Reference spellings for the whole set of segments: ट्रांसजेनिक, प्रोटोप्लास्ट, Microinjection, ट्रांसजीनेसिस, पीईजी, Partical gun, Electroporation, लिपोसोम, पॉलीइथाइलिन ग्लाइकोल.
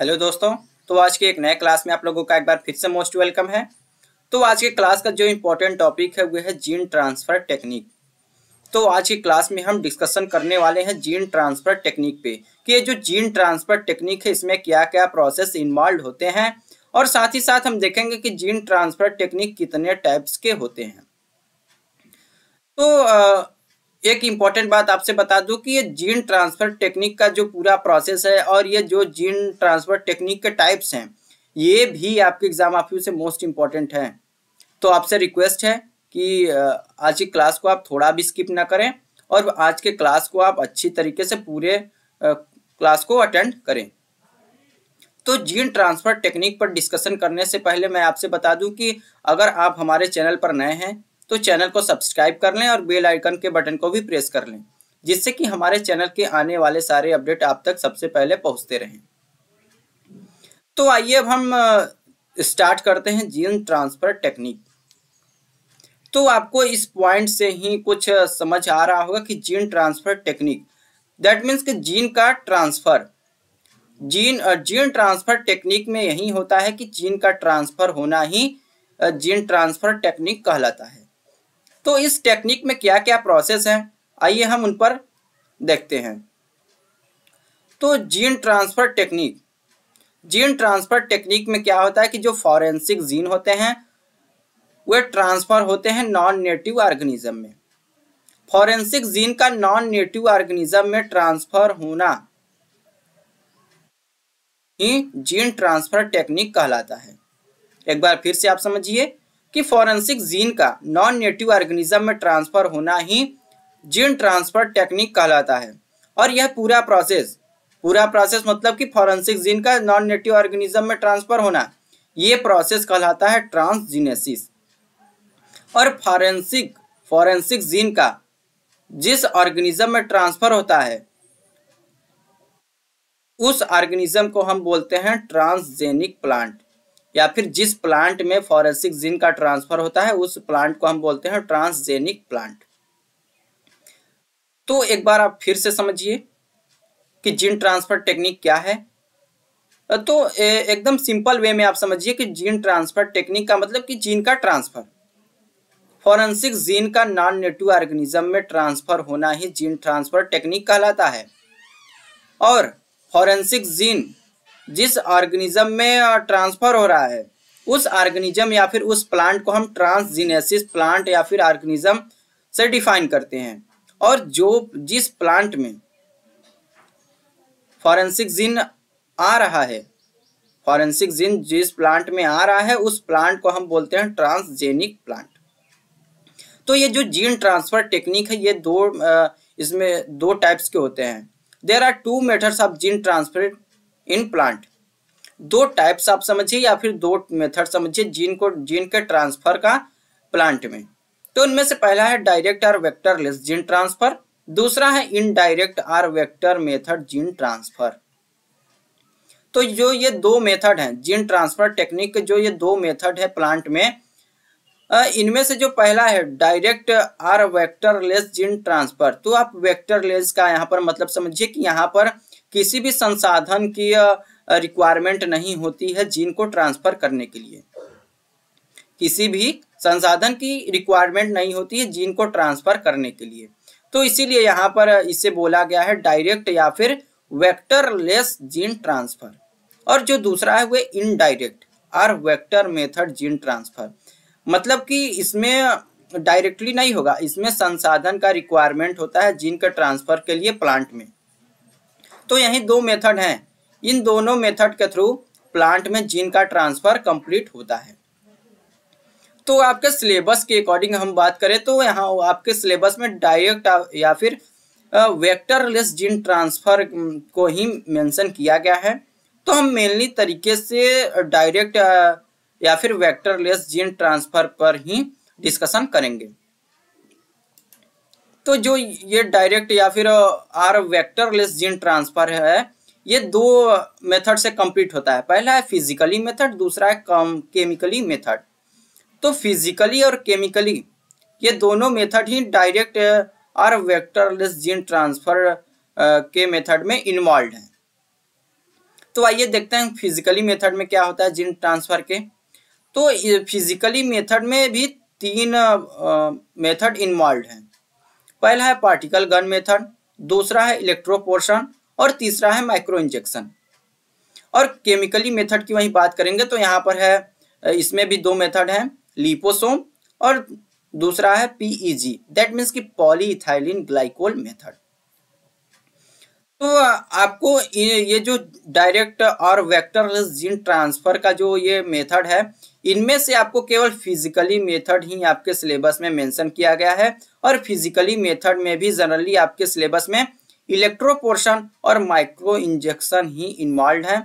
Hello दोस्तों, तो आज के एक नए क्लास में आप लोगों का एक बार फिर से मोस्ट वेलकम है। तो आज के क्लास का जो इम्पोर्टेंट टॉपिक है वो है जीन ट्रांसफ़र टेक्निक। तो आज की क्लास में हम डिस्कशन करने वाले हैं जीन ट्रांसफ़र टेक्निक पे कि ये जो जीन ट्रांसफ़र टेक्निक है इसमें क्या क्या प्रोसेस इन्वॉल्व होते हैं, और साथ ही साथ हम देखेंगे कि जीन ट्रांसफ़र टेक्निक कितने टाइप्स के होते हैं। तो एक इम्पॉर्टेंट बात आपसे बता दूं कि ये जीन ट्रांसफ़र टेक्निक का जो पूरा प्रोसेस है और ये जो जीन ट्रांसफ़र टेक्निक के टाइप्स हैं ये भी आपके एग्ज़ाम ऑफिस से मोस्ट इम्पॉर्टेंट है। तो आपसे रिक्वेस्ट है कि आज की क्लास को आप थोड़ा भी स्किप ना करें और आज के क्लास को आप अच्छी तरीके से पूरे क्लास को अटेंड करें। तो जीन ट्रांसफ़र टेक्निक पर डिस्कशन करने से पहले मैं आपसे बता दूँ कि अगर आप हमारे चैनल पर नए हैं तो चैनल को सब्सक्राइब कर लें और बेल आइकन के बटन को भी प्रेस कर लें, जिससे कि हमारे चैनल के आने वाले सारे अपडेट आप तक सबसे पहले पहुंचते रहें। तो आइए अब हम स्टार्ट करते हैं जीन ट्रांसफ़र टेक्निक। तो आपको इस पॉइंट से ही कुछ समझ आ रहा होगा कि gene transfer technique that means कि जीन का ट्रांसफ़र जीन ट्रांसफ़र टेक्निक में यही होता है कि जीन का ट्रांसफ़र होना ही जीन ट्रांसफ़र टेक्निक कहलाता है। तो इस टेक्निक में क्या क्या प्रोसेस हैं, आइए हम उन पर देखते हैं। तो जीन ट्रांसफ़र टेक्निक में क्या होता है कि जो फॉरेंसिक जीन होते हैं वे ट्रांसफ़र होते हैं नॉन नेटिव ऑर्गेनिज्म में। फॉरेंसिक जीन का नॉन नेटिव ऑर्गेनिज्म में ट्रांसफ़र होना ही जीन ट्रांसफ़र टेक्निक कहलाता है। एक बार फिर से आप समझिए कि फॉरेंसिक जीन का नॉन नेटिव ऑर्गेनिज्म में ट्रांसफ़र होना ही जीन ट्रांसफ़र टेक्निक कहलाता है। और यह पूरा प्रोसेस मतलब कि फॉरेंसिक जीन का नॉन नेटिव ऑर्गेनिज्म में ट्रांसफ़र होना, ये प्रोसेस कहलाता है ट्रांसजीनेसिस। और फॉरेंसिक जीन का जिस ऑर्गेनिज्म में ट्रांसफ़र होता है उस ऑर्गेनिज्म को हम बोलते हैं ट्रांसजेनिक प्लांट, या फिर जिस प्लांट में फॉरेंसिक जीन का ट्रांसफर होता है उस प्लांट को हम बोलते हैं ट्रांसजेनिक प्लांट। तो एक बार आप फिर से समझिए कि जीन ट्रांसफर टेक्निक क्या है। तो एकदम सिंपल वे में आप समझिए कि जीन ट्रांसफर टेक्निक का मतलब कि जीन का ट्रांसफर, फॉरेंसिक जीन का नॉन नेटिव ऑर्गेनिज्म में ट्रांसफर होना ही जीन ट्रांसफर टेक्निक कहलाता है। और फॉरेंसिक जीन जिस ऑर्गेनिज्म में ट्रांसफ़र हो रहा है उस ऑर्गेनिज्म या फिर उस प्लांट को हम ट्रांसजीनेसिस प्लांट या फिर ऑर्गेनिज्म से डिफाइन करते हैं। और जिस प्लांट में फॉरेंसिक जीन आ रहा है, फॉरेंसिक जीन जिस प्लांट में आ रहा है उस प्लांट को हम बोलते हैं ट्रांसजेनिक प्लांट। तो ये जो जीन ट्रांसफ़र टेक्निक है ये इसमें दो टाइप्स के होते हैं। There are two methods of gene transfer in plant. दो टाइप्स आप समझिए या फिर दो मेथड समझिए जीन के ट्रांसफर का प्लांट में। तो उनमें से पहला है डायरेक्ट और वेक्टरलेस जीन ट्रांसफर, दूसरा है इनडायरेक्ट और वेक्टर मेथड जीन ट्रांसफर। तो जो ये दो मेथड हैं जीन ट्रांसफर टेक्निक के, जो ये दो मेथड है प्लांट में, इनमें से जो पहला है डायरेक्ट और वेक्टरलेस जीन ट्रांसफर। तो आप वेक्टरलेस का यहाँ पर मतलब समझिए कि यहाँ पर किसी भी संसाधन की रिक्वायरमेंट नहीं होती है जीन को ट्रांसफ़र करने के लिए, किसी भी संसाधन की रिक्वायरमेंट नहीं होती है जीन को ट्रांसफ़र करने के लिए। तो इसीलिए यहाँ पर इसे बोला गया है डायरेक्ट या फिर वेक्टरलेस जीन ट्रांसफ़र। और जो दूसरा है वह इनडायरेक्ट और वेक्टर मेथड जीन ट्रांसफ़र, मतलब कि इसमें डायरेक्टली नहीं होगा, इसमें संसाधन का रिक्वायरमेंट होता है जीन के ट्रांसफ़र के लिए प्लांट में। तो यही दो मेथड हैं, इन दोनों मेथड के थ्रू प्लांट में जीन का ट्रांसफ़र कंप्लीट होता है। तो आपके सिलेबस के अकॉर्डिंग हम बात करें तो यहाँ आपके सिलेबस में डायरेक्ट या फिर वेक्टरलेस जीन ट्रांसफ़र को ही मेंशन किया गया है। तो हम मेनली तरीके से डायरेक्ट या फिर वेक्टरलेस जीन ट्रांसफ़र पर ही डिस्कशन करेंगे। तो जो ये डायरेक्ट या फिर आर वेक्टरलेस जीन ट्रांसफ़र है ये दो मेथड से कंप्लीट होता है। पहला है फिजिकली मेथड, दूसरा है केमिकली मेथड। तो फिजिकली और केमिकली ये दोनों मेथड ही डायरेक्ट और वेक्टरलेस जीन ट्रांसफ़र के मेथड में इन्वॉल्व हैं। तो आइए देखते हैं फिजिकली मेथड में क्या होता है जीन ट्रांसफर के। तो फिजिकली मेथड में भी तीन मेथड इन्वॉल्व हैं। पहला है पार्टिकल गन मेथड, दूसरा है इलेक्ट्रोपोरेशन और तीसरा है माइक्रो इंजेक्शन। और केमिकली मेथड की वहीं बात करेंगे तो यहाँ पर है, इसमें भी दो मेथड हैं, लिपोसोम और दूसरा है पीईजी, दैट मीन्स कि पॉलीइथाइलिन ग्लाइकोल मेथड। तो आपको ये जो डायरेक्ट और वेक्टरलेस जीन ट्रांसफर का जो ये मेथड है, इनमें से आपको केवल फिजिकली मेथड ही आपके सिलेबस में मेंशन किया गया है। और फिजिकली मेथड में भी जनरली आपके सिलेबस में इलेक्ट्रोपोरेशन और माइक्रो इंजेक्शन ही इन्वॉल्व हैं।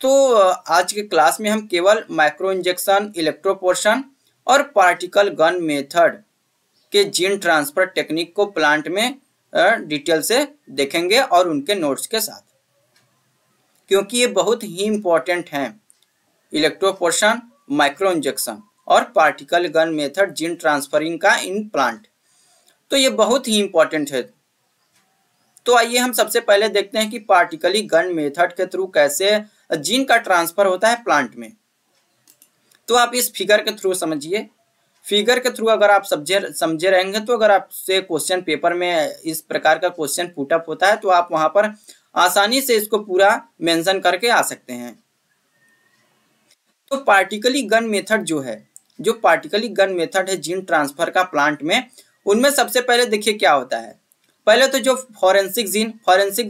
तो आज के क्लास में हम केवल माइक्रो इंजेक्शन, इलेक्ट्रोपोरेशन और पार्टिकल गन मेथड के जीन ट्रांसफर टेक्निक को प्लांट में डिटेल से देखेंगे और उनके नोट्स के साथ, क्योंकि ये बहुत ही इम्पोर्टेंट हैं। इलेक्ट्रोपोरेशन, माइक्रो इंजेक्शन और particle gun method gene transferring का इन प्लांट, तो ये बहुत ही इम्पोर्टेंट है। तो आइए हम सबसे पहले देखते हैं कि पार्टिकल गन मेथड के थ्रू कैसे जीन का ट्रांसफर होता है प्लांट में। तो आप इस फिगर के थ्रू समझिए, फिगर के थ्रू अगर आप समझे रहेंगे तो अगर आपसे क्वेश्चन पेपर में इस प्रकार का क्वेश्चन पुटअप होता है तो आप वहां पर आसानी से इसको पूरा मेंशन करके आ सकते हैं। तो पार्टिकल गन मेथड जो पार्टिकल गन मेथड है जीन ट्रांसफर का प्लांट में, उनमें सबसे पहले देखिए क्या होता है। पहले तो जो फॉरेंसिक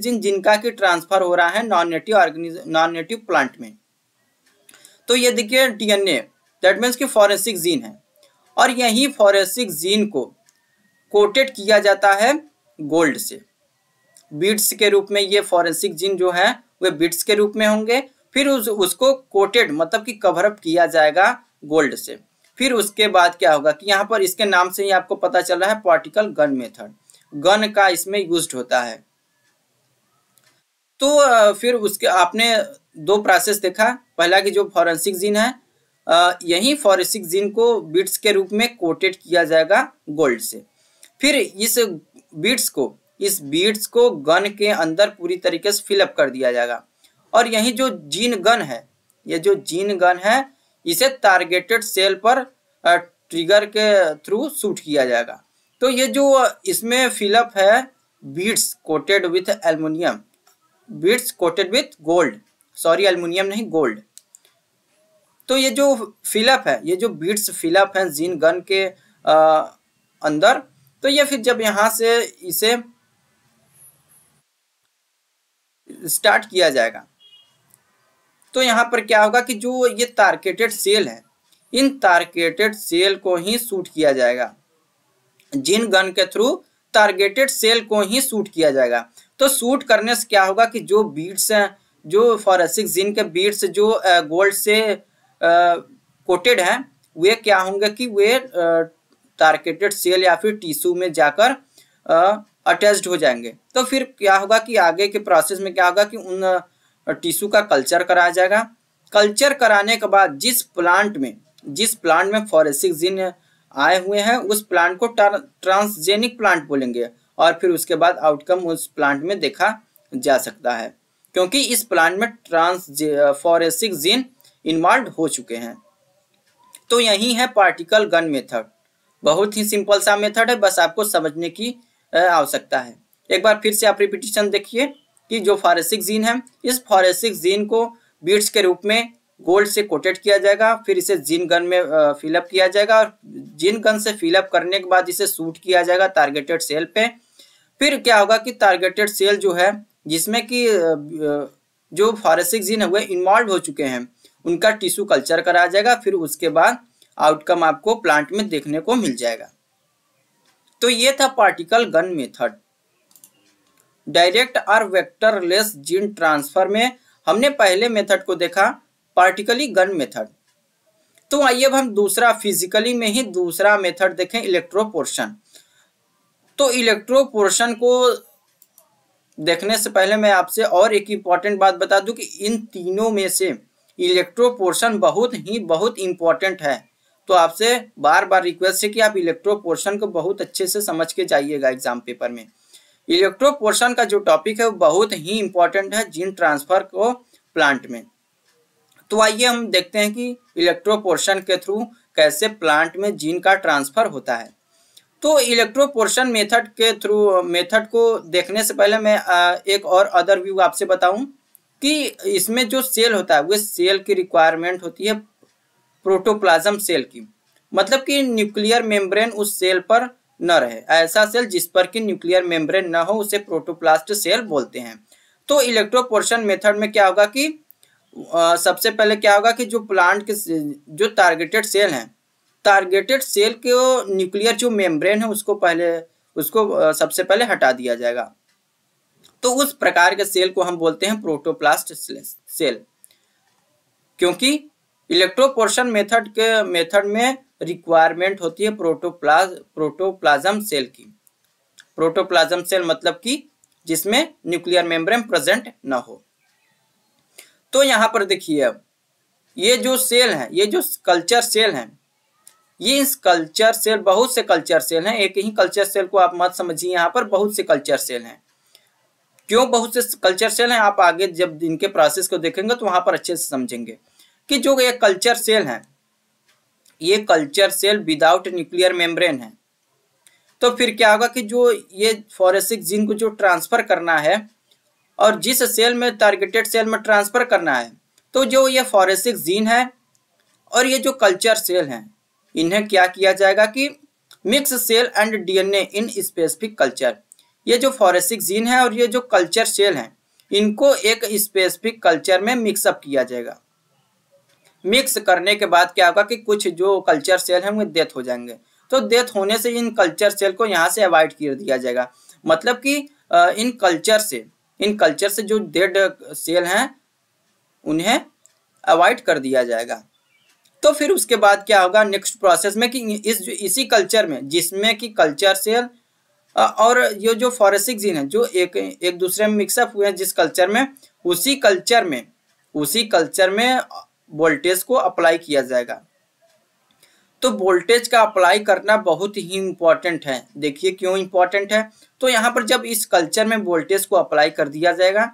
जीन जिनका कि ट्रांसफर हो रहा है नॉन नेटिव प्लांट में, तो ये देखिए डीएनए, दैट मीन्स कि फॉरेंसिक जीन है। और यही फॉरेंसिक जीन को कोटेड किया जाता है गोल्ड से, बीट्स के रूप में। ये फॉरेंसिक जीन जो है वे बीट्स के रूप में होंगे, फिर उसको कोटेड मतलब कि कवरअप किया जाएगा गोल्ड से। फिर उसके बाद क्या होगा कि यहाँ पर इसके नाम से ही आपको पता चल रहा है पार्टिकल गन मेथड, गन का इसमें यूज्ड होता है। तो फिर उसके आपने दो प्रोसेस देखा, पहला कि जो फॉरेंसिक जीन है यही फॉरेंसिक जीन को बीट्स के रूप में कोटेड किया जाएगा गोल्ड से, फिर इस बीट्स को गन के अंदर पूरी तरीके से फिलअप कर दिया जाएगा। और यही जो जीन गन है, ये जो जीन गन है इसे टारगेटेड सेल पर ट्रिगर के थ्रू शूट किया जाएगा। तो ये जो इसमें फिलअप है beads coated with aluminium, beads coated with gold, sorry aluminium नहीं गोल्ड। तो ये जो फिलअप है, ये जो बीट्स फिलअप है जीन गन के अंदर, तो ये फिर जब यहाँ से इसे स्टार्ट किया जाएगा तो यहाँ पर क्या होगा कि जो ये टारगेटेड सेल है, इन टारगेटेड सेल को ही शूट किया जाएगा जीन गन के थ्रू, टारगेटेड सेल को ही शूट किया जाएगा। तो शूट करने से क्या होगा कि जो बीट्स हैं, जो फॉरेंसिक जीन के बीट्स जो गोल्ड से कोटेड हैं, वे क्या होंगे कि वे टारगेटेड सेल या फिर टिश्यू में जाकर अटैच्ड हो जाएंगे। तो फिर क्या होगा कि आगे के प्रोसेस में क्या होगा कि उन टिश्यू का कल्चर कराया जाएगा। कल्चर कराने के बाद जिस प्लांट में फॉरेंसिक जीन आए हुए हैं उस प्लांट को ट्रांसजेनिक प्लांट बोलेंगे। और फिर उसके बाद आउटकम उस प्लांट में देखा जा सकता है, क्योंकि इस प्लांट में फॉरेंसिक जीन इन्वॉल्व हो चुके हैं। तो यही है पार्टिकल गन मेथड, बहुत ही सिंपल सा मेथड है, बस आपको समझने की आवश्यकता है। एक बार फिर से आप रिपीटिशन देखिए कि जो फॉरेंसिक जीन है, इस फॉरेंसिक जीन को बीट्स के रूप में गोल्ड से कोटेड किया जाएगा, फिर इसे जीन गन में फिलअप किया जाएगा और जीन गन से फिलअप करने के बाद इसे शूट किया जाएगा टारगेटेड सेल पे। फिर क्या होगा कि टारगेटेड सेल जो है जिसमें कि जो फॉरेंसिक जीन है वे इन्वॉल्व हो चुके हैं, उनका टिश्यू कल्चर कराया जाएगा। फिर उसके बाद आउटकम आपको प्लांट में देखने को मिल जाएगा। तो ये था पार्टिकल गन मेथड। डायरेक्ट और वेक्टरलेस जीन ट्रांसफर में हमने पहले मेथड को देखा, पार्टिकल गन मेथड। तो आइए अब हम दूसरा फिजिकली में ही दूसरा मेथड देखें, इलेक्ट्रोपोरेशन। तो इलेक्ट्रोपोरेशन को देखने से पहले मैं आपसे और एक इम्पॉर्टेंट बात बता दूं कि इन तीनों में से इलेक्ट्रोपोरेशन बहुत इम्पॉर्टेंट है। तो आपसे बार बार रिक्वेस्ट है कि आप इलेक्ट्रोपोरेशन को बहुत अच्छे से समझ के जाइएगा एग्जाम पेपर में। इलेक्ट्रोपोरेशन का जो टॉपिक है वो बहुत ही इम्पॉर्टेंट है जीन ट्रांसफर को प्लांट में। तो आइए हम देखते हैं कि इलेक्ट्रोपोरेशन के थ्रू कैसे प्लांट में जीन का ट्रांसफर होता है। तो इलेक्ट्रोपोरेशन मेथड के थ्रू मेथड को देखने से पहले मैं एक और अदर व्यू आपसे बताऊं कि इसमें जो सेल होता है वो सेल की रिक्वायरमेंट होती है प्रोटोप्लाज्म सेल की, मतलब कि न्यूक्लियर मेम्ब्रेन उस सेल पर न रहे, ऐसा सेल जिस पर कि न्यूक्लियर मेम्ब्रेन न हो उसे प्रोटोप्लास्ट सेल बोलते हैं। तो इलेक्ट्रोपोरेशन मेथड में क्या होगा कि सबसे पहले क्या होगा कि जो प्लांट के जो टारगेटेड सेल हैं, टारगेटेड सेल के न्यूक्लियर जो मेम्ब्रेन है उसको सबसे पहले हटा दिया जाएगा। तो उस प्रकार के सेल को हम बोलते हैं प्रोटोप्लास्ट सेल, क्योंकि इलेक्ट्रोपोरेशन मेथड में रिक्वायरमेंट होती है प्रोटोप्लाज्म सेल की। प्रोटोप्लाज्म सेल मतलब कि जिसमें न्यूक्लियर मेम्ब्रेन प्रेजेंट ना हो। तो यहाँ पर देखिए अब ये जो सेल है, ये जो कल्चर सेल है, ये इस कल्चर सेल, बहुत से कल्चर सेल हैं, एक ही कल्चर सेल को आप मत समझिए, यहाँ पर बहुत से कल्चर सेल हैं। क्यों बहुत से कल्चर सेल हैं, आप आगे जब इनके प्रोसेस को देखेंगे तो वहाँ पर अच्छे से समझेंगे कि जो ये कल्चर सेल हैं, ये culture cell without nuclear membrane है। तो फिर क्या होगा कि जो ये फॉरेंसिक जीन को जो ट्रांसफर करना है और जिस सेल में टारगेटेड सेल में ट्रांसफर करना है, तो जो ये फॉरेंसिक जीन है और ये जो कल्चर सेल हैं, इन्हें क्या किया जाएगा कि mix cell and DNA in specific culture. ये जो फॉरेंसिक जीन है और ये जो कल्चर सेल हैं, इनको एक स्पेसिफिक कल्चर में मिक्सअप किया जाएगा। मिक्स करने के बाद क्या होगा कि कुछ जो कल्चर सेल हैं वो डेथ हो जाएंगे। तो डेथ होने से इन कल्चर सेल को यहाँ से अवॉइड कर दिया जाएगा, मतलब कि इन कल्चर से जो डेड सेल हैं उन्हें अवॉइड कर दिया जाएगा। तो फिर उसके बाद क्या होगा नेक्स्ट प्रोसेस में कि इसी कल्चर में जिसमें कि कल्चर सेल और ये जो फॉरेंसिक जीन है जो एक दूसरे में मिक्सअप हुए हैं, जिस कल्चर में उसी कल्चर में वोल्टेज को अप्लाई किया जाएगा। तो वोल्टेज का अप्लाई करना बहुत ही इम्पॉर्टेंट है। देखिए क्यों इम्पॉर्टेंट है। तो यहाँ पर जब इस कल्चर में वोल्टेज को अप्लाई कर दिया जाएगा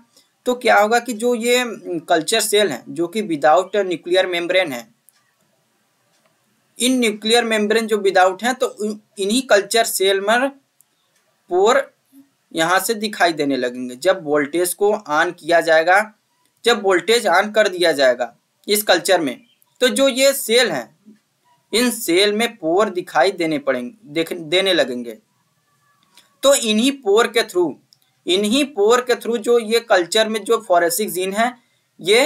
तो क्या होगा कि जो ये कल्चर सेल हैं जो कि विदाउट न्यूक्लियर मेम्ब्रेन है, इन न्यूक्लियर मेम्ब्रेन जो विदाउट हैं, तो इन्हीं कल्चर सेल में पोर यहाँ से दिखाई देने लगेंगे। जब वोल्टेज को ऑन किया जाएगा, जब वोल्टेज ऑन कर दिया जाएगा इस कल्चर में, तो जो ये सेल हैं इन सेल में पोर दिखाई देने लगेंगे। तो इन्हीं पोर के थ्रू जो ये कल्चर में जो फॉरेंसिक जीन है ये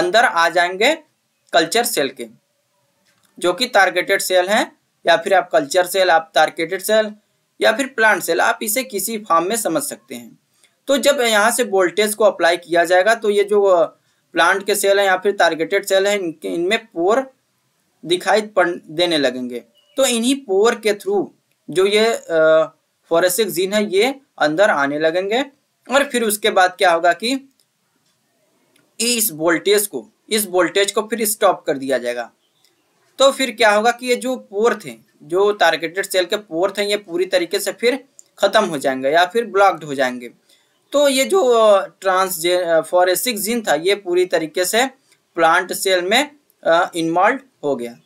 अंदर आ जाएंगे कल्चर सेल के, जो कि टारगेटेड सेल हैं, या फिर आप कल्चर सेल, आप टारगेटेड सेल, या फिर प्लांट सेल, आप इसे किसी फॉर्म में समझ सकते हैं। तो जब यहाँ से वोल्टेज को अप्लाई किया जाएगा तो ये जो प्लांट के सेल हैं या फिर टारगेटेड सेल हैं, इनमें पोर दिखाई देने लगेंगे। तो इन्हीं पोर के थ्रू जो ये फॉरेंसिक जीन है ये अंदर आने लगेंगे। और फिर उसके बाद क्या होगा कि इस वोल्टेज को फिर स्टॉप कर दिया जाएगा। तो फिर क्या होगा कि ये जो पोर थे, जो टारगेटेड सेल के पोर थे, ये पूरी तरीके से फिर ख़त्म हो जाएंगे या फिर ब्लॉक्ड हो जाएंगे। तो ये जो फॉरेंसिक जीन था ये पूरी तरीके से प्लांट सेल में इन्वॉल्व हो गया।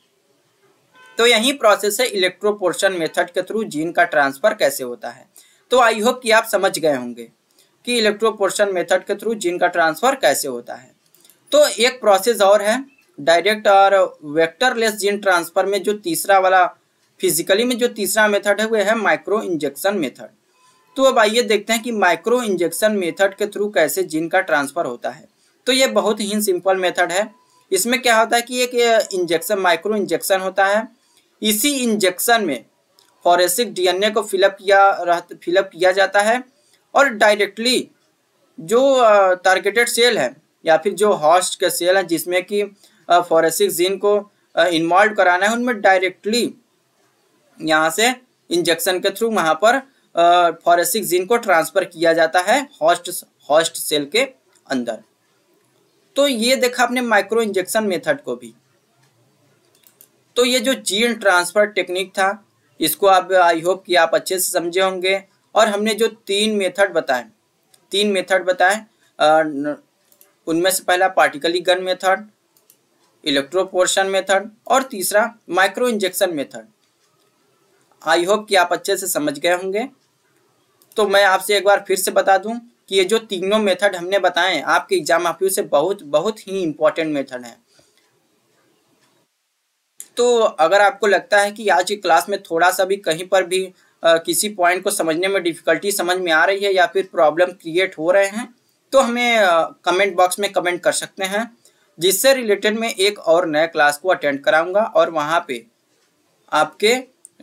तो यही प्रोसेस है इलेक्ट्रोपोरेशन मेथड के थ्रू जीन का ट्रांसफ़र कैसे होता है। तो आई होप कि आप समझ गए होंगे कि इलेक्ट्रोपोरेशन मेथड के थ्रू जीन का ट्रांसफ़र कैसे होता है। तो एक प्रोसेस और है डायरेक्ट और वेक्टरलेस जीन ट्रांसफ़र में। जो तीसरा वाला फिजिकली में जो तीसरा मेथड है वह है माइक्रो इंजेक्शन मेथड। तो अब आइए देखते हैं कि माइक्रो इंजेक्शन मेथड के थ्रू कैसे जीन का ट्रांसफ़र होता है। तो ये बहुत ही सिंपल मेथड है। इसमें क्या होता है कि एक इंजेक्शन, माइक्रो इंजेक्शन होता है। इसी इंजेक्शन में फॉरेंसिक डीएनए को फिलअप किया जाता है और डायरेक्टली जो टारगेटेड सेल है या फिर जो होस्ट के सेल हैं जिसमें कि फॉरेंसिक जीन को इन्वॉल्व कराना है, उनमें डायरेक्टली यहाँ से इंजेक्शन के थ्रू वहाँ पर फॉरेंसिक जीन को ट्रांसफ़र किया जाता है होस्ट सेल के अंदर। तो ये देखा आपने माइक्रो इंजेक्शन मेथड को भी। तो ये जो जीन ट्रांसफ़र टेक्निक था इसको आप आई होप कि आप अच्छे से समझे होंगे। और हमने जो तीन मेथड बताए उनमें से पहला particle gun method, electroporation method और तीसरा micro injection method. I hope कि आप अच्छे से समझ गए होंगे। तो मैं आपसे एक बार फिर से बता दूं कि ये जो तीनों मेथड हमने बताए आपके एग्जाम में से बहुत ही इम्पोर्टेंट मेथड है। तो अगर आपको लगता है कि आज की क्लास में थोड़ा सा भी कहीं पर भी किसी पॉइंट को समझने में डिफिकल्टी समझ में आ रही है या फिर प्रॉब्लम क्रिएट हो रहे हैं तो हमें कमेंट बॉक्स में कमेंट कर सकते हैं, जिससे रिलेटेड मैं एक और नया क्लास को अटेंड कराऊंगा और वहाँ पे आपके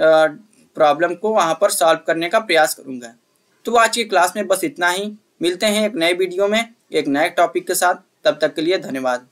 प्रॉब्लम को वहाँ पर सॉल्व करने का प्रयास करूँगा। तो आज की क्लास में बस इतना ही। मिलते हैं एक नए वीडियो में एक नए टॉपिक के साथ। तब तक के लिए धन्यवाद।